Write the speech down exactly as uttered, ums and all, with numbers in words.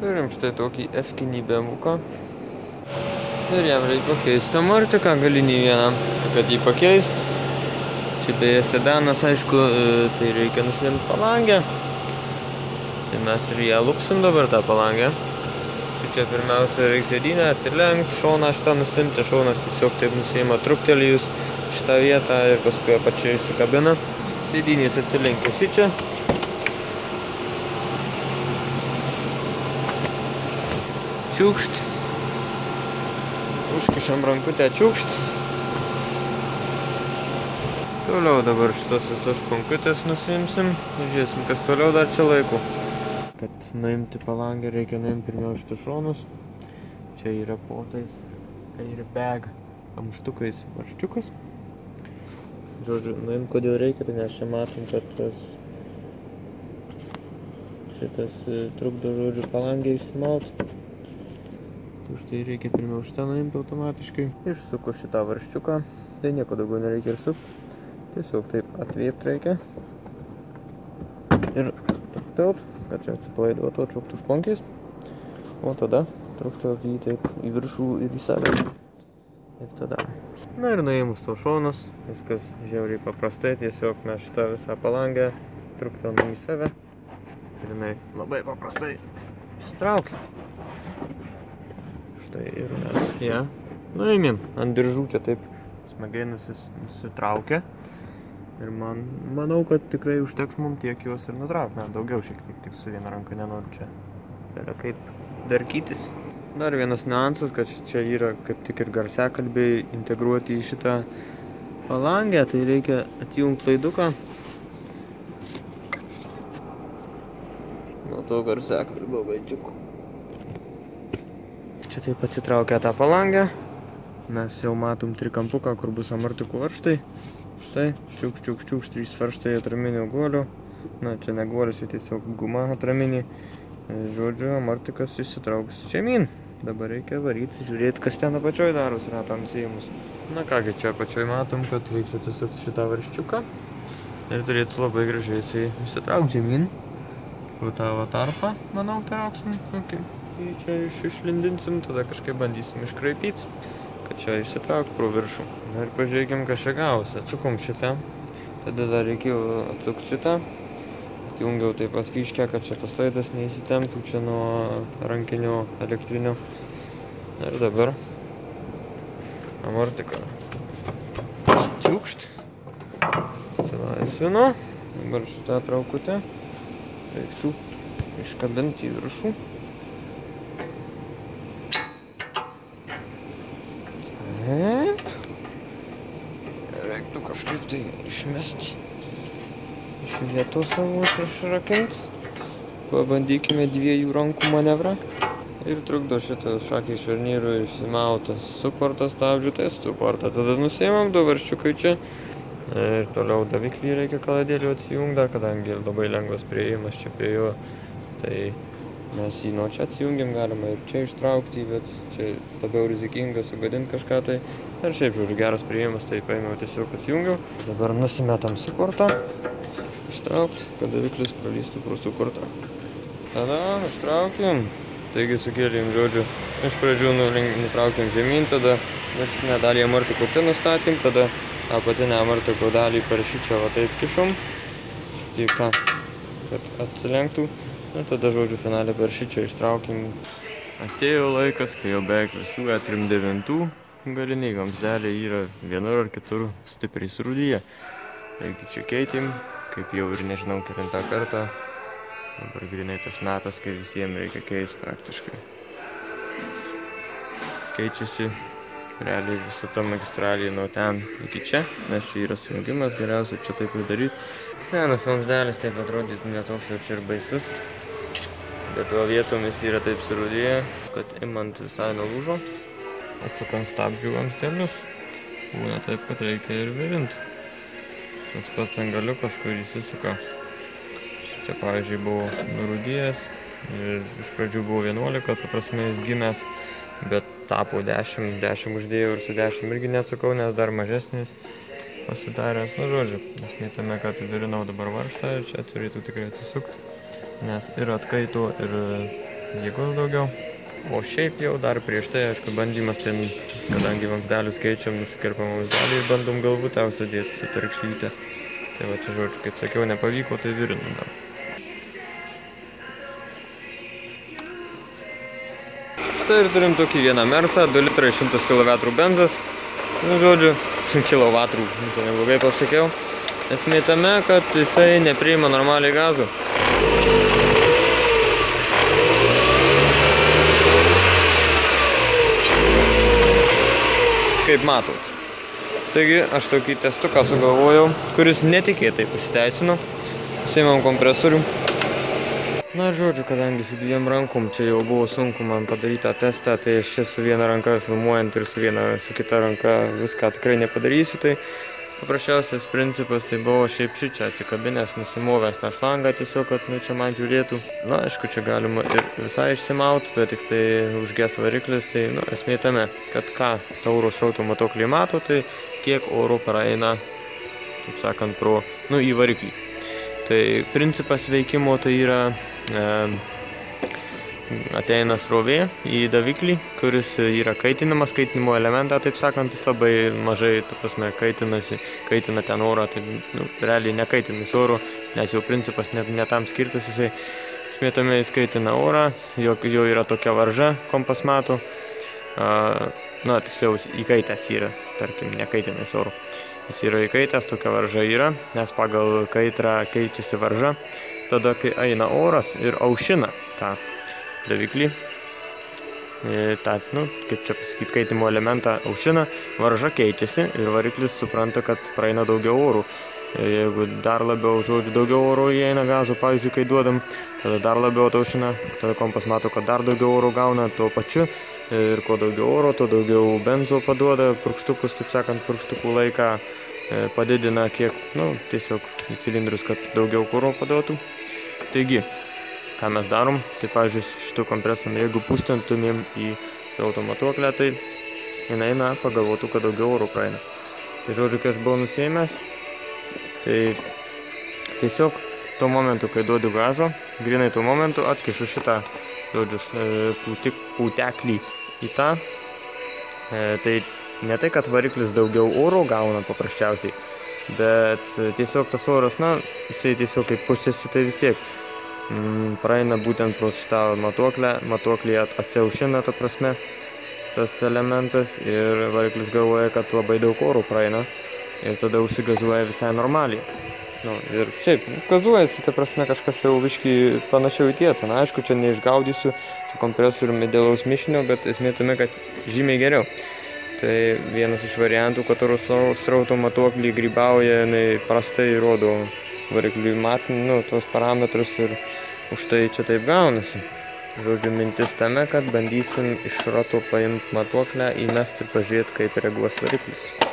Turim štai tokį F-kinį bemuką. Ir jam reikia pakeisti tą martiką galinį vieną, kad jį pakeisti. Čia beje sedanas, aišku, tai reikia nusiimti palangę. Tai mes ir ją lupsim dabar tą palangę. Čia pirmiausia reikia sėdynę atsilenkti, šoną šitą nusimti, šonas tiesiog taip nusiima truktelijus šitą vietą ir paskui apačiai įsikabina. Sėdynės atsilenkia šičia. Čiūkšt, užkišam rankutę čiūkšt. Toliau dabar šitas visas špankutės nusimsim ir žiūrėsim, kas toliau dar čia laiku. Kad nuimti palangę reikia nuimti pirmiausia šitus šonus. Čia yra potais, kai yra bag, amštukais varščiukas. Žodžiu, nuimti kodėl reikia, nes čia matom, kad tas šitas trukdo žodžiu palangę išsimauti. Už tai reikia pirmiau šitą nuimti automatiškai. Išsuku šitą varščiuką, tai nieko daugiau nereikia ir sukti. Tiesiog taip atviept reikia. Ir truktelt, kad čia atsipalaiduotų atšauktų šponkiais. O tada truktelt jį taip į viršų ir į save. Ir tada. Na ir nuėmus to šonus, viskas žiauriai paprastai. Tiesiog mes šitą visą palangę truktelnam į save. Ir jinai labai paprastai išsitraukia. Tai ir mes ją nuėmėm. Ant diržų čia taip smagiai nusitraukia. Ir man, manau, kad tikrai užteks mum tiek juos ir nutraukti. Daugiau šiek tiek, tik su viena ranka nenoriu čia. Yra kaip darkytis. Dar vienas niuansas, kad čia yra kaip tik ir garsiakalbiai integruoti į šitą palangę. Tai reikia atjungti laiduką nuo to garsiakalbio gaidžiuko. Čia taip atsitraukia tą palangę. Mes jau matom trikampuką, kur bus amartikų varštai. Štai, čiuk, čiuk, čiuk, trys varštai atraminio guolių. Na, čia ne guolius, jie tiesiog guma atraminį. Žodžiu, amartikas išsitrauks žemyn. Dabar reikia varyti, žiūrėti, kas ten apačioj daros yra tam nusijimus. Na kągi, čia apačioj matom, kad reiks atsisukti šitą varščiuką. Ir turėtų labai gražiai jisai išsitraukti žemyn. Kur tavo tarpą, manau, trauksim. Okay. Čia išlindinsim, tada kažkaip bandysim iškraipyti, kad čia išsitraukti pro viršų. Na ir pažiūrėkim, kas čia gausi. Atsukom šitą, tada dar reikėjo atsukti šitą. Atjungiau taip pat kyškę, kad čia tas laidas neįsitemptų čia nuo rankinio elektrinio. Na ir dabar amortiką čiūkšt. Atsilaisvinu. Dabar šitą traukutę reiktų iškabinti į viršų. Reiktų kažkaip tai išmesti iš vietos savo, išrakinti. Pabandykime dviejų rankų manevrą. Ir trukdo šitą šakį šarnyrų išsimautas suportas stabdžių, tai suportą. Tada nusiimam du varščiukai čia. Ir toliau daviklį reikia kaladėlių atsijungti, kadangi labai lengvas prieimas čia prie jo. Tai mes jį nuo čia atsijungiam, galima ir čia ištraukti, bet čia labiau rizikinga sugadinti kažką tai. Ir šiaip, žiūrėjau, geras priėjimas, tai paėmiau tiesiog atsijungiau. Dabar nusimetam sukurtą, ištraukti, kad daviklis pralystų pro sukurtą. Tada ištraukiam, taigi sukėlėm žodžiu, iš pradžių nutraukiam žemyn, tada viršinę dalį amartikų čia nustatėm, tada apatinę amartikų dalį per šičia va taip kišom, šiek tiek tą, kad atsilenktų. Ir tada, žodžiu, finalį per šičia ištraukim. Atėjo laikas, kai jau beveik visų E trisdešimt devyni galiniai vamzdeliai yra vienur ar kitur stipriai surūdyje. Taigi čia keitėm, kaip jau ir nežinau kelintą kartą. Dabar grinai tas metas, kai visiems reikia keisti praktiškai. Keičiasi realiai visą tą magistralį nuo ten iki čia, nes čia yra sujungimas, geriausia čia taip ir daryti. Senas vamzdelis taip atrodytų netoks jau čia ir baisus, bet va vietomis yra taip surūdėję, kad imant visai nulūžo. Atsukam stabdžių vamzdelius, būna taip, kad reikia ir virinti. Tas pats angaliukas, kurį įsisuka. Čia pavyzdžiui buvo nurūdėjęs ir iš pradžių buvo vienuolika, ta prasme jis gimęs, bet tapo dešimt, dešimt uždėjau ir su dešimt irgi neatsukau, nes dar mažesnis pasidaręs. Nu žodžiu, mes matome, kad virinau dabar varštą ir čia turėtų tikrai atsisukti, nes ir atkaito, ir dykus daugiau. O šiaip jau dar prieš tai, aišku, bandymas ten, kadangi vamzdelius keičiam, nusikirpam vamzdelį ir bandom galvutę užsidėti su tarkšlyte. Tai va čia, žodžiu, kaip sakiau, nepavyko, tai virinu dar. Štai ir turim tokį vieną mersą, du litrai šimtas kilovatų benzas. Nu, žodžiu, kilovatrų, tai neblogai pasakiau. Esmė tame, kad jisai nepriima normaliai gazų. Kaip matot. Taigi aš tokį testuką sugalvojau, kuris netikėtai pasiteisino. Suimam kompresorių. Na ir žodžiu, kadangi su dviem rankom čia jau buvo sunku man padaryti tą testą, tai aš čia su viena ranka filmuojant ir su viena su kita ranka viską tikrai nepadarysiu. Tai paprasčiausias principas tai buvo šiaip šičia atsikabinęs, nusimovęs tą šlangą tiesiog, kad nu, čia man žiūrėtų. Na aišku, čia galima ir visai išsimauti, bet tik tai užges variklis, tai nu, esmė tame, kad ką tauro srauto matuokliai mato, tai kiek oro praeina, taip sakant, pro, nu, į variklį. Tai principas veikimo tai yra e, ateina srovė į daviklį, kuris yra kaitinamas, kaitinimo elementą, taip sakant, jis labai mažai, ta prasme, kaitinasi, kaitina ten orą, tai nu, realiai nekaitinis oro, nes jau principas net ne tam skirtas, jisai smėtame jis kaitina orą, jo, jo yra tokia varža, kompas mato, a, na, tiksliau, įkaitęs yra, tarkim, nekaitinis oro, jis yra įkaitęs, tokia varža yra, nes pagal kaitrą keičiasi varža, tada, kai eina oras ir aušina tą daviklį, tą, nu, kaip čia pasakyti, kaitimo elementą aušina, varža keičiasi ir variklis supranta, kad praeina daugiau orų. Jeigu dar labiau, žodžiu, daugiau oro įeina gazo, pavyzdžiui, kai duodam, tada dar labiau ataušina, tada kompas mato, kad dar daugiau oro gauna tuo pačiu ir kuo daugiau oro, tuo daugiau benzo paduoda, purkštukus, taip sakant, purkštukų laiką padidina kiek, nu, tiesiog į cilindrus, kad daugiau kuro paduotų. Taigi, ką mes darom, tai pavyzdžiui, šitų kompresorių, jeigu pustintumėm į srauto matuoklę, tai jinai, na, pagalvotų, kad daugiau oro praeina. Tai žodžiu, kai aš buvau nusiėmęs, tai tiesiog tuo momentu, kai duodu gazo, grinai tuo momentu atkišu šitą, žodžiu, pūtik, pūteklį į tą. E, tai ne tai, kad variklis daugiau oro gauna paprasčiausiai, bet tiesiog tas oras, na, jisai tiesiog kaip pučiasi, tai vis tiek praeina būtent pro šitą matuoklę, matuoklį atsiaušina, ta prasme, tas elementas ir variklis galvoja, kad labai daug orų praeina ir tada užsigazuoja visai normaliai. Nu, ir šiaip, gazuojasi, ta prasme, kažkas jau viškį panašiau į tiesą. Na, aišku, čia neišgaudysiu su kompresoriumi dėlaus mišinio, bet esmė tame, kad žymiai geriau. Tai vienas iš variantų, kad oro srauto matuoklį grybauja, prastai rodo varikliui matinį, nu, tuos parametrus ir už tai čia taip gaunasi. Žodžiu, mintis tame, kad bandysim iš rato paimti matuoklę, įmest ir pažiūrėti, kaip reaguos variklis.